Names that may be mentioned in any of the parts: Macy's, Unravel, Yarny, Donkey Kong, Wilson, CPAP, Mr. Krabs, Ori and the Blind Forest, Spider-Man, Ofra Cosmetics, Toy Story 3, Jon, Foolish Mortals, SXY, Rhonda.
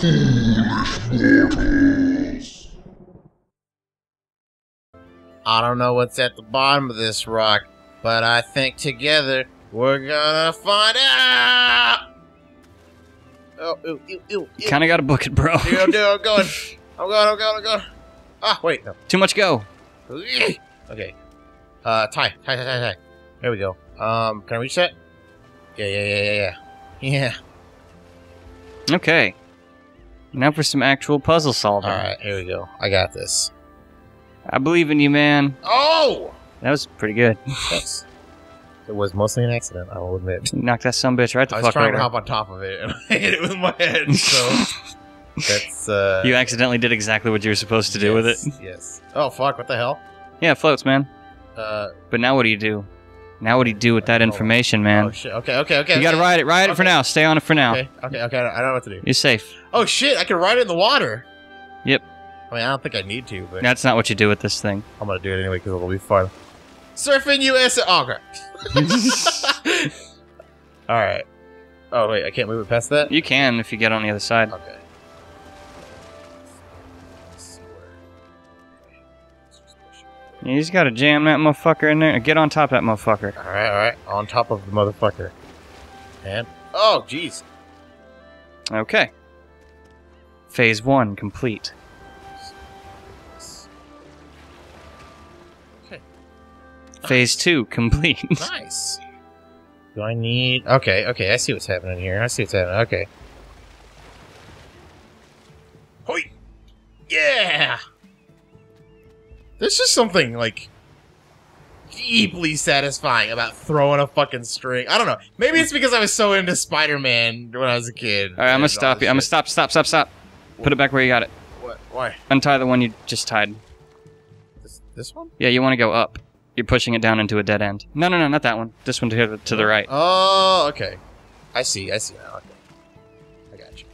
foolish mortals. I don't know what's at the bottom of this rock, but I think together we're gonna find out! Oh, ew, ew, ew, ew. Kinda gotta book it, bro. Dude, I'm going. I'm going. Ah, wait, no. Too much go. Okay. Tie. There we go. Can I reach that? Yeah. Okay. Now for some actual puzzle solving. Alright, here we go. I got this. I believe in you, man. Oh! That was pretty good. Thanks. It was mostly an accident, I will admit. Knocked that sumbitch right the fuck over. I was trying to hop on top of it, and I hit it with my head, so... That's, You accidentally did exactly what you were supposed to do with it. Yes. Oh, fuck, what the hell? Yeah, it floats, man. But now what do you do? Now what do you do with that information, man? Oh, shit. Okay. You gotta ride it. Ride it for now. Stay on it for now. Okay. I don't know what to do. You're safe. Oh, shit, I can ride it in the water! Yep. I mean, I don't think I need to, but... That's not what you do with this thing. I'm gonna do it anyway, because it'll be fun. Surfing USA! Oh, crap. Alright. Oh, wait, I can't move it past that? You can, if you get on the other side. Okay. You just gotta jam that motherfucker in there. Get on top of that motherfucker. Alright. On top of the motherfucker. And... Oh, jeez. Okay. Phase 1 complete. Phase 2 complete. Nice. Do I need... Okay, I see what's happening here. Okay. Hoi! Yeah! There's just something, like, deeply satisfying about throwing a fucking string. I don't know. Maybe it's because I was so into Spider-Man when I was a kid. Alright, I'm gonna stop you. Stop. What? Put it back where you got it. What? Why? Untie the one you just tied. This one? Yeah, you want to go up. You're pushing it down into a dead end. No, not that one. This one to the right. Oh, okay. I see now. Okay. I got you.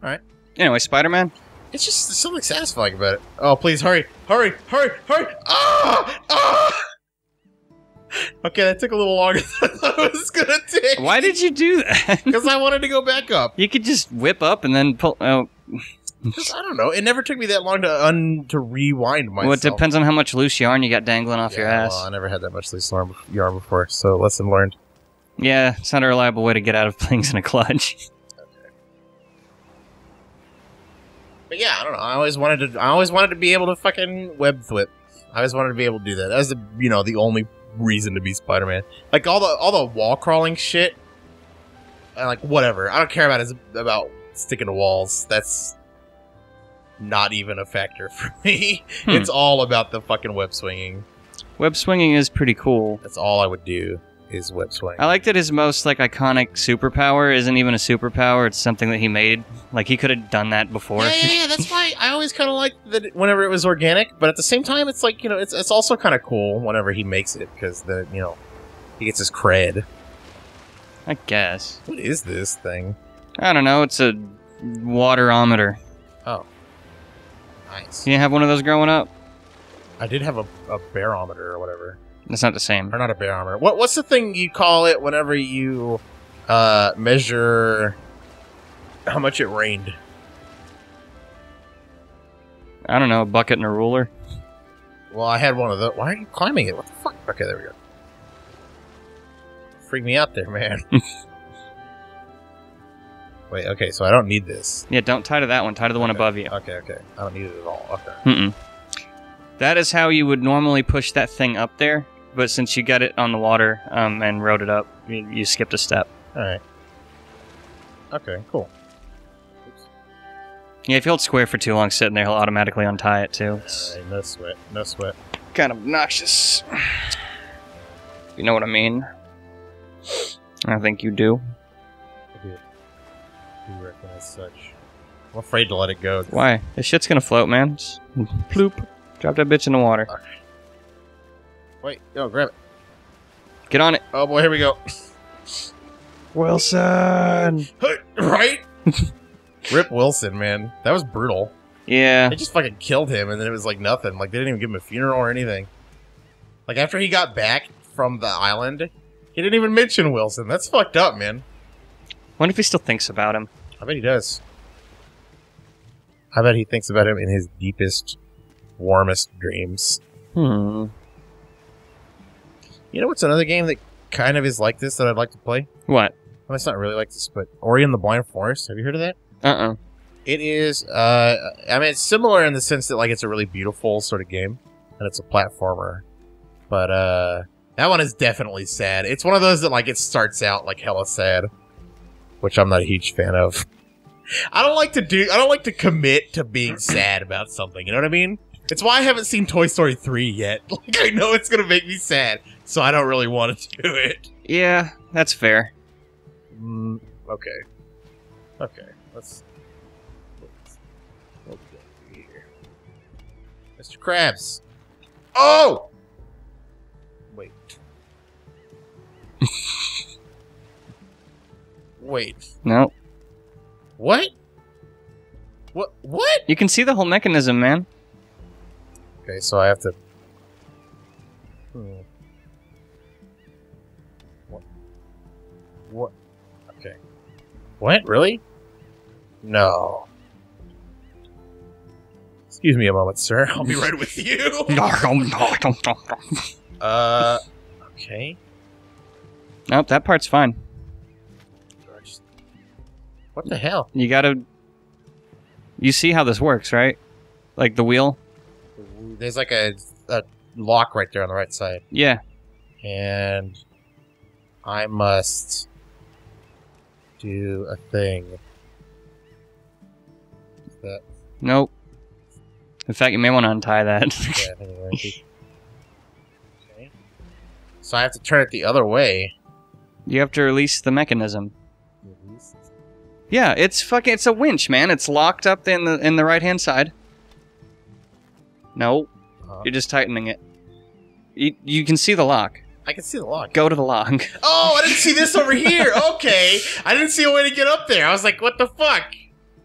Alright. Anyway, Spider-Man? It's just there's something satisfying about it. Oh, please, hurry! Ah! Okay, that took a little longer than I thought it was gonna take. Why did you do that? Because I wanted to go back up. You could just whip up and then pull... Oh... I don't know. It never took me that long to rewind myself. Well, it depends on how much loose yarn you got dangling off your ass. Well, I never had that much loose yarn before, so lesson learned. Yeah, it's not a reliable way to get out of things in a clutch. Okay. But yeah, I don't know. I always wanted to be able to fucking web flip. I always wanted to be able to do that. That was the only reason to be Spider-Man. Like all the wall crawling shit. And like whatever. I don't care about sticking to walls. That's not even a factor for me. It's all about the fucking web swinging. Web swinging is pretty cool. That's all I would do is web swing. I like that his most iconic superpower isn't even a superpower. It's something that he made. Like he could have done that before. Yeah. That's why I always kind of liked that whenever it was organic. But at the same time, it's like it's also kind of cool whenever he makes it because he gets his cred. I guess. What is this thing? I don't know. It's a waterometer. Oh. Nice. You didn't have one of those growing up? I did have a barometer or whatever. That's not the same. Or not a barometer. What's the thing you call it whenever you measure how much it rained? I don't know, a bucket and a ruler. Well, I had one of those. Why are you climbing it? What the fuck? Okay, there we go. Freak me out there, man. Wait, okay, so I don't need this. Yeah, don't tie to that one. Tie to the one above you. Okay. I don't need it at all. Okay. That is how you would normally push that thing up there, but since you got it on the water and rode it up, you skipped a step. All right. Okay, cool. Oops. Yeah, if you hold square for too long sitting there, he'll automatically untie it, too. Right, no sweat. Kind of obnoxious. You know what I mean? I think you do. You recognize such. I'm afraid to let it go. Why? This shit's gonna float, man. Just ploop. Drop that bitch in the water. Right. Wait, yo, grab it. Get on it. Oh boy, here we go. Wilson! Right? Rip Wilson, man. That was brutal. Yeah. They just fucking killed him and then it was like nothing. Like, they didn't even give him a funeral or anything. Like, after he got back from the island, he didn't even mention Wilson. That's fucked up, man. Wonder if he still thinks about him. I bet he does. I bet he thinks about him in his deepest, warmest dreams. Hmm. You know what's another game that kind of is like this that I'd like to play? What? Well, it's not really like this, but Ori and the Blind Forest. Have you heard of that? Uh-uh. It is, I mean, it's similar in the sense that, like, it's a really beautiful sort of game, and it's a platformer. But, that one is definitely sad. It's one of those that, like, it starts out, like, hella sad, which I'm not a huge fan of. I don't like to commit to being sad about something, you know what I mean? It's why I haven't seen Toy Story 3 yet. Like, I know it's gonna make me sad, so I don't really want to do it. Yeah, that's fair. Mm, okay. Okay, let's get here. Mr. Krabs! Oh! Wait. Wait. No. What? What? What? You can see the whole mechanism, man. Okay, so I have to... Hmm. What? What? Okay. What? Really? No. Excuse me a moment, sir. I'll be right with you. Okay. Nope, that part's fine. What the hell? You gotta... You see how this works, right? Like, the wheel? There's like a lock right there on the right side. Yeah. And... I must... do a thing. That... Nope. In fact, you may want to untie that. Yeah, anyway. Okay. So I have to turn it the other way. You have to release the mechanism. Release? Yeah, it's fucking. It's a winch, man. It's locked up in the right hand side. No, you're just tightening it. You can see the lock. I can see the lock. Go to the lock. Oh, I didn't see this over here. Okay, I didn't see a way to get up there. I was like, what the fuck?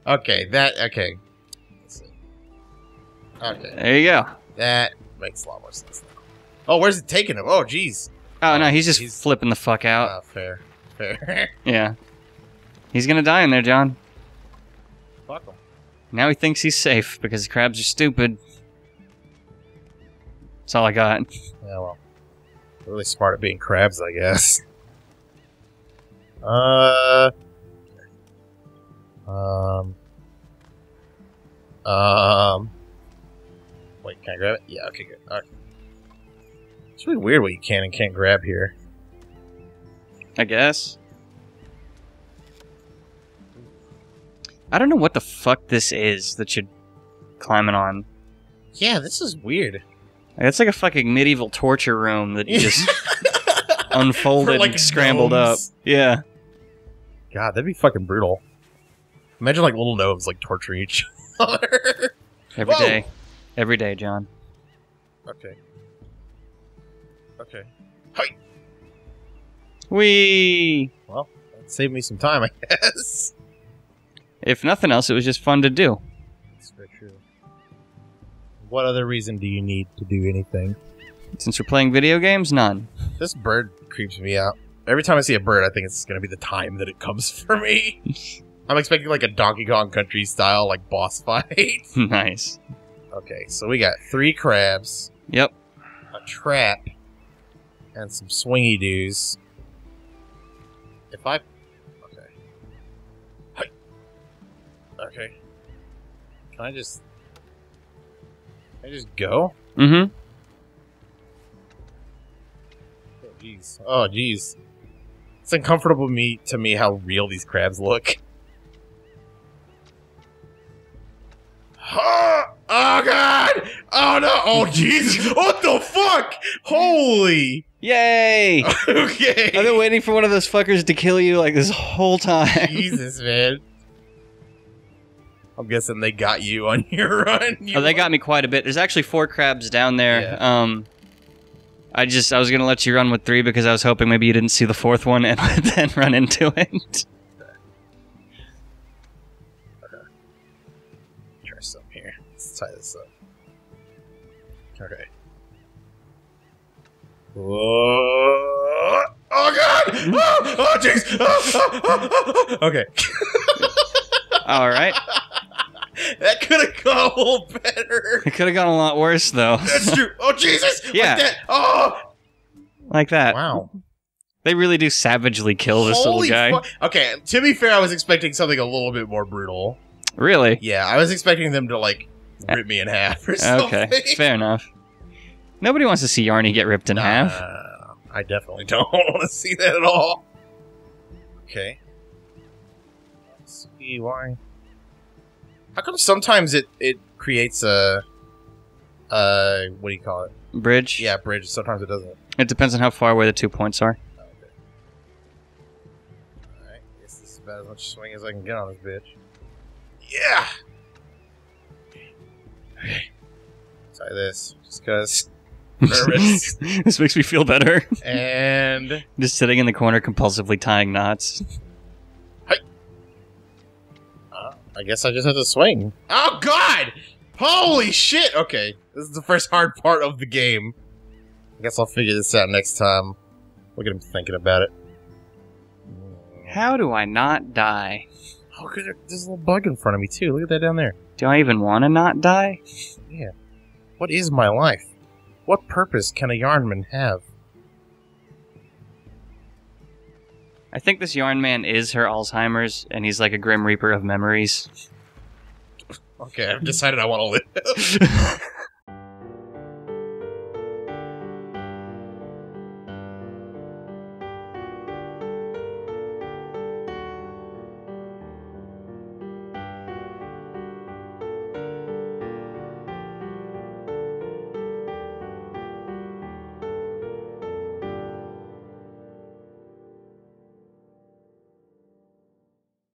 Okay, okay. Let's see. Okay. There you go. That makes a lot more sense now. Oh, where's it taking him? Oh, jeez. Oh no, he's just flipping the fuck out. Oh, fair, fair. Yeah. He's gonna die in there, Jon. Fuck him. Now he thinks he's safe because the crabs are stupid. That's all I got. Yeah, well, really smart at being crabs, I guess. Wait, can I grab it? Yeah, okay, good. All right. It's really weird what you can and can't grab here. I guess. I don't know what the fuck this is that you're climbing on. Yeah, this is weird. It's like a fucking medieval torture room that you just unfolded for, like, and scrambled gnomes. Up. Yeah. God, that'd be fucking brutal. Imagine, like, little gnomes, like, torturing each other. Every day. Every day, Jon. Okay. Okay. Hi. Whee! Well, that saved me some time, I guess. If nothing else, it was just fun to do. That's very true. What other reason do you need to do anything? Since you're playing video games, none. This bird creeps me out. Every time I see a bird, I think it's going to be the time that it comes for me. I'm expecting like a Donkey Kong Country style like boss fight. Nice. Okay, so we got 3 crabs. Yep. A trap. And some swingy doos. If I... Okay. Can I just go? Mm-hmm. Oh, jeez. Oh, jeez. It's uncomfortable to me how real these crabs look. Oh, oh God! Oh, no! Oh, jeez! What the fuck? Holy... Yay! Okay. I've been waiting for one of those fuckers to kill you, like, this whole time. Jesus, man. I'm guessing they got you on your run. They got me quite a bit. There's actually 4 crabs down there. Yeah. I was gonna let you run with 3 because I was hoping maybe you didn't see the 4th one and then run into it. Try some here. Let's tie this up. Okay. Whoa. Oh God! Oh, jeez. Okay. All right. That could have gone a little better. It could have gone a lot worse, though. That's true. Oh, Jesus! Yeah. Like that. Oh! Like that. Wow. They really do savagely kill this little guy. Okay, to be fair, I was expecting something a little bit more brutal. Really? Yeah, I was expecting them to, like, rip me in half or something. Okay, fair enough. Nobody wants to see Yarny get ripped in half. I definitely don't want to see that at all. Okay. Let's see why. How come sometimes it creates a... what do you call it? Bridge? Yeah, bridge. Sometimes it doesn't. It depends on how far away the 2 points are. Oh, okay. Alright, I guess this is about as much swing as I can get on this bitch. Yeah! Okay. Try this, just cause. Nervous. This makes me feel better. And... just sitting in the corner compulsively tying knots. Hey! I guess I just have to swing. Oh, God! Holy shit! Okay, this is the first hard part of the game. I guess I'll figure this out next time. Look at him thinking about it. How do I not die? Oh, cause there's a little bug in front of me, too. Look at that down there. Do I even want to not die? Yeah. What is my life? What purpose can a Yarnman have? I think this Yarnman is her Alzheimer's, and he's like a Grim Reaper of memories. Okay, I've decided I want to live.